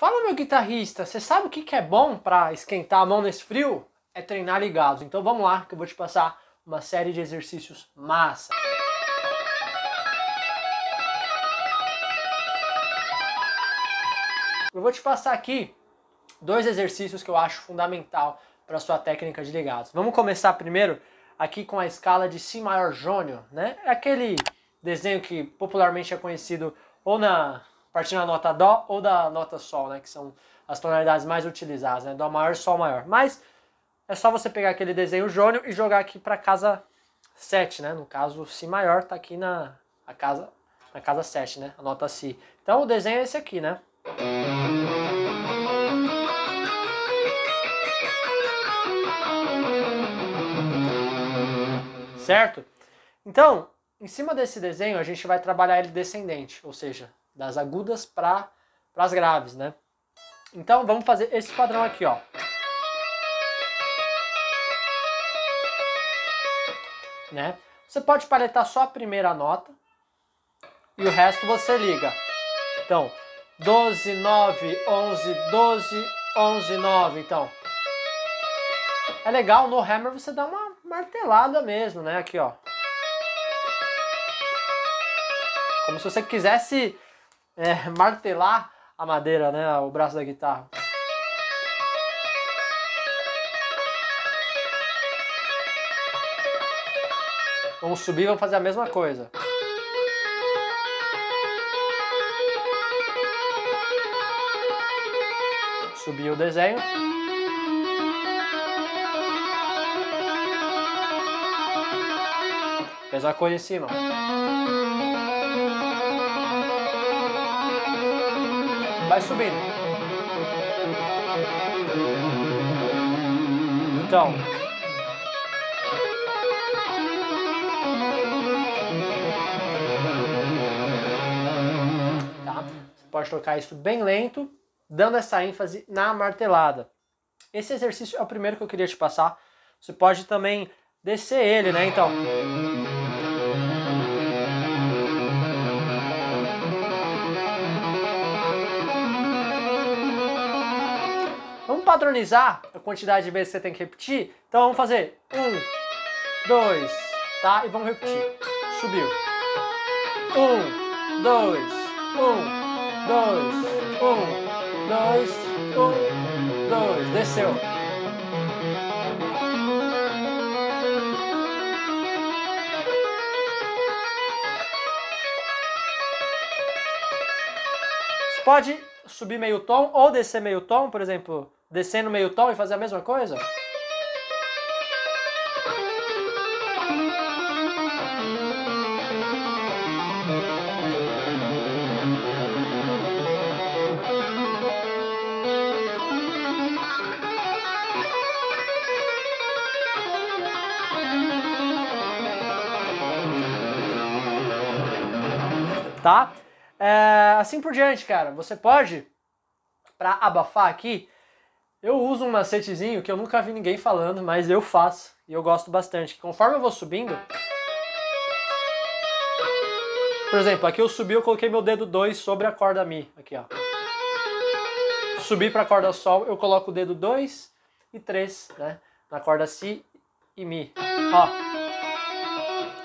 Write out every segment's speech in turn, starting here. Fala, meu guitarrista, você sabe o que é bom para esquentar a mão nesse frio? É treinar ligado. Então vamos lá que eu vou te passar uma série de exercícios massa. Eu vou te passar aqui dois exercícios que eu acho fundamental para a sua técnica de ligados. Vamos começar primeiro aqui com a escala de Si maior jônio, né? É aquele desenho que popularmente é conhecido ou na partindo da nota Dó ou da nota Sol, né? Que são as tonalidades mais utilizadas, né? Dó maior, Sol maior. Mas é só você pegar aquele desenho jônio e jogar aqui para casa 7, né? No caso, Si maior tá aqui na casa 7, né? A nota Si. Então o desenho é esse aqui, né? Certo? Então, em cima desse desenho, a gente vai trabalhar ele descendente, ou seja, das agudas para as graves, né? Então vamos fazer esse padrão aqui, ó. Né? Você pode paletar só a primeira nota e o resto você liga. Então, 12, 9, 11, 12, 11, 9. Então, é legal, no hammer você dá uma martelada mesmo, né? Aqui, ó. Como se você quisesse martelar a madeira, né, o braço da guitarra. Vamos subir, vamos fazer a mesma coisa. Subir o desenho. Mesma coisa em cima. Vai subindo. Então. Tá? Você pode tocar isso bem lento, dando essa ênfase na martelada. Esse exercício é o primeiro que eu queria te passar. Você pode também descer ele, né? Então. Vamos padronizar a quantidade de vezes que você tem que repetir? Então vamos fazer 1, 2, tá? E vamos repetir. Subiu. 1, 2, 1, 2, 1, 2, 1, 2. Desceu. Você pode subir meio tom ou descer meio tom, por exemplo. Descer no meio tom e fazer a mesma coisa? Tá? É, assim por diante, cara. Você pode, pra abafar aqui, eu uso um macetezinho que eu nunca vi ninguém falando, mas eu faço e eu gosto bastante. Conforme eu vou subindo, por exemplo, aqui eu subi, eu coloquei meu dedo 2 sobre a corda Mi, aqui ó. Subi para a corda Sol, eu coloco o dedo 2 e 3, né, na corda Si e Mi. Ó.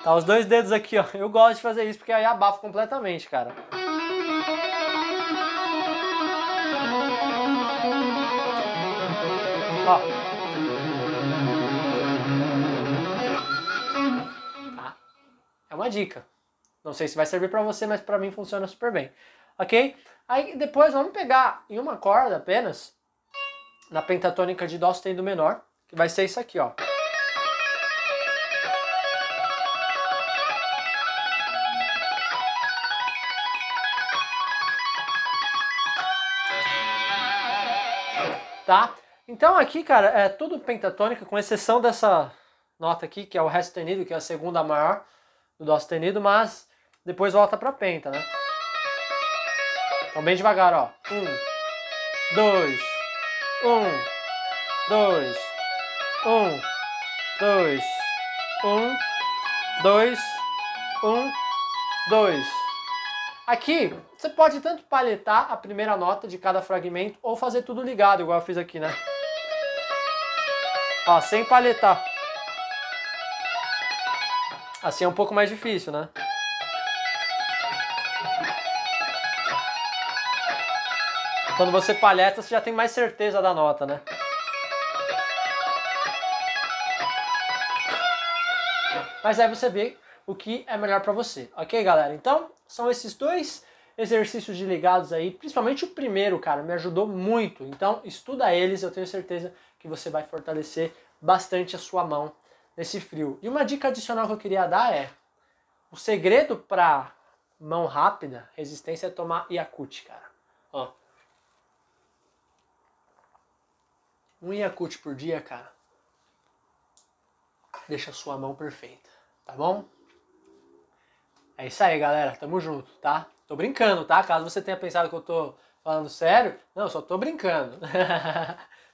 Tá os dois dedos aqui, ó. Eu gosto de fazer isso porque aí abafo completamente, cara. Ó. Tá. É uma dica. Não sei se vai servir pra você, mas pra mim funciona super bem. Ok? Aí depois vamos pegar em uma corda apenas, na pentatônica de Dó sustenido menor, que vai ser isso aqui, ó. Tá? Então aqui, cara, é tudo pentatônica, com exceção dessa nota aqui, que é o Ré sustenido, que é a segunda maior do Dó sustenido, mas depois volta pra penta, né? Então bem devagar, ó. 1, 2, 1, 2, 1, 2, 1, 2, Aqui, você pode tanto palhetar a primeira nota de cada fragmento ou fazer tudo ligado, igual eu fiz aqui, né? Ó, sem palhetar. Assim é um pouco mais difícil, né? Quando você palheta, você já tem mais certeza da nota, né? Mas aí você vê o que é melhor pra você. Ok, galera? Então, são esses dois exercícios de ligados aí. Principalmente o primeiro, cara, me ajudou muito. Então, estuda eles. Eu tenho certeza que você vai fortalecer bastante a sua mão nesse frio. E uma dica adicional que eu queria dar é... O segredo pra mão rápida, resistência, é tomar Yakult, cara. Ó. Um Yakult por dia, cara, deixa a sua mão perfeita, tá bom? É isso aí, galera. Tamo junto, tá? Tô brincando, tá? Caso você tenha pensado que eu tô falando sério, não, eu só tô brincando.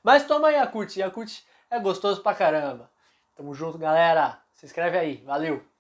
Mas toma Yakult. Yakult é gostoso pra caramba. Tamo junto, galera. Se inscreve aí. Valeu!